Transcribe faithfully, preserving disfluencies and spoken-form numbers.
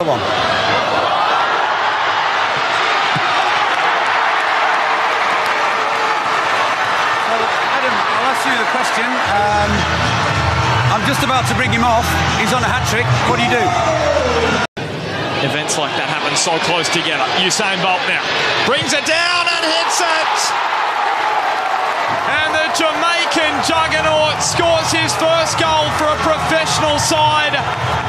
Come on. Well, Adam, I'll ask you the question. Um, I'm just about to bring him off. He's on a hat-trick. What do you do? Events like that happen so close together. Usain Bolt now brings it down and hits it. And the Jamaican juggernaut scores his first goal for a professional side.